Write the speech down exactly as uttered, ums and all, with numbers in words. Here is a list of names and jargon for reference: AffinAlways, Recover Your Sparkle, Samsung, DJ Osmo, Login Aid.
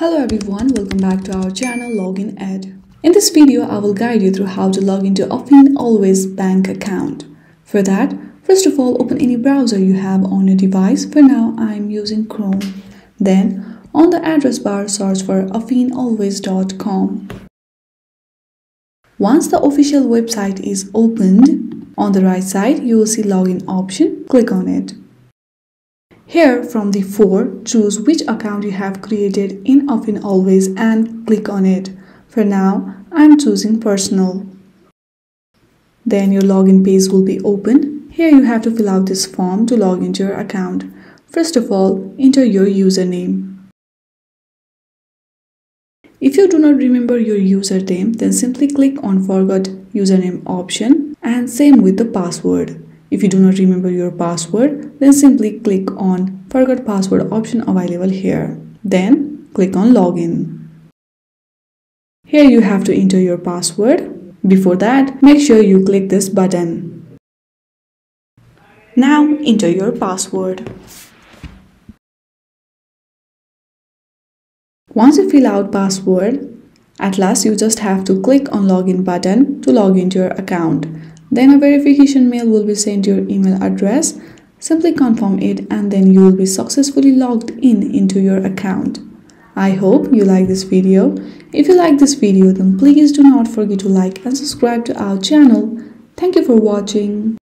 Hello everyone, welcome back to our channel Login Aid. In this video, I will guide you through how to log into AffinAlways bank account. For that, first of all, open any browser you have on your device. For now, I am using Chrome. Then, on the address bar, search for affin always dot com. Once the official website is opened, on the right side, you will see Login option. Click on it. Here, from the four, choose which account you have created in AffinAlways and click on it. For now, I'm choosing personal. Then your login page will be open. Here you have to fill out this form to log into your account. First of all, enter your username. If you do not remember your username, then simply click on Forgot Username option, and same with the password. If you do not remember your password, then simply click on Forgot Password option available here. Then click on Login. Here you have to enter your password. Before that, make sure you click this button. Now enter your password. Once you fill out password, at last you just have to click on Login button to log into your account. Then a verification mail will be sent to your email address. Simply confirm it and then you will be successfully logged in into your account. I hope you like this video. If you like this video, then please do not forget to like and subscribe to our channel. Thank you for watching.